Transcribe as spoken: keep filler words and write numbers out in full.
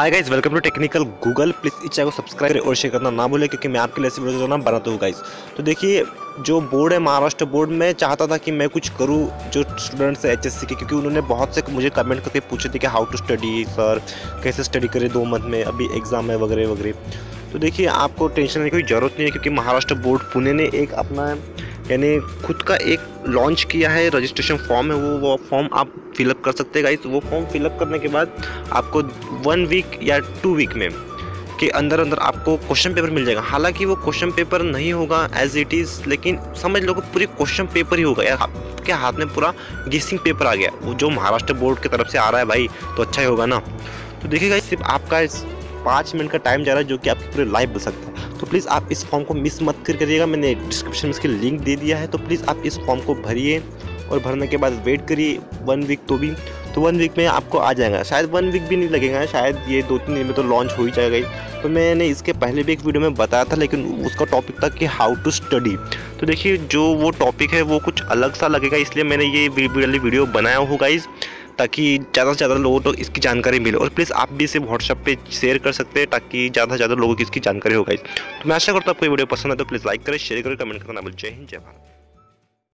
Hi guys, welcome to technical Google. Please इस channel को subscribe और शेयर करना ना भूलें, क्योंकि मैं आपके लिए ऐसी वीडियो बनाता हूँ गाइस। तो देखिए, जो बोर्ड है महाराष्ट्र बोर्ड, मैं चाहता था कि मैं कुछ करूँ जो स्टूडेंट्स है एच एस सी के, क्योंकि उन्होंने बहुत से मुझे कमेंट करके पूछे थे कि हाउ टू स्टडी सर, कैसे स्टडी करें दो मंथ में, अभी एग्ज़ाम है वगैरह वगैरह। तो देखिए, आपको टेंशन लेने की कोई ज़रूरत नहीं है, क्योंकि महाराष्ट्र बोर्ड पुणे ने एक अपना यानी खुद का एक लॉन्च किया है, रजिस्ट्रेशन फॉर्म है, वो वो फॉर्म आप फिलअप कर सकते हैं गाइस। वो फॉर्म फिलअप करने के बाद आपको वन वीक या टू वीक में के अंदर अंदर आपको क्वेश्चन पेपर मिल जाएगा। हालांकि वो क्वेश्चन पेपर नहीं होगा एज इट इज़, लेकिन समझ लो कि पूरी क्वेश्चन पेपर ही होगा यार। आपके हाथ में पूरा गेसिंग पेपर आ गया, वो जो महाराष्ट्र बोर्ड की तरफ से आ रहा है भाई, तो अच्छा ही होगा ना। तो देखिएगा, सिर्फ आपका पाँच मिनट का टाइम जा रहा है, जो कि आपकी पूरी लाइफ बच सकता है। तो प्लीज़ आप इस फॉर्म को मिस मत करिएगा। मैंने डिस्क्रिप्शन में इसकी लिंक दे दिया है, तो प्लीज़ आप इस फॉर्म को भरिए और भरने के बाद वेट करिए वन वीक। तो भी तो वन वीक में आपको आ जाएगा, शायद वन वीक भी नहीं लगेगा, शायद ये दो तीन दिन में तो लॉन्च हो ही जाएगा। तो मैंने इसके पहले भी एक वीडियो में बताया था, लेकिन उसका टॉपिक था कि हाउ टू स्टडी। तो देखिए, जो वो टॉपिक है वो कुछ अलग सा लगेगा, इसलिए मैंने ये वीडियो बनाया हो गाइज़, ताकि ज़्यादा से ज़्यादा लोगों को तो इसकी जानकारी मिले। और प्लीज़ आप भी इसे व्हाट्सएप पे शेयर कर सकते हैं, ताकि ज़्यादा से ज़्यादा लोगों की इसकी जानकारी हो गाइस। तो मैं आशा करता हूँ आपको ये वीडियो पसंद है, तो प्लीज़ लाइक करें, शेयर करें, कमेंट करना ना भूलें। जय हिंद, जय भारत।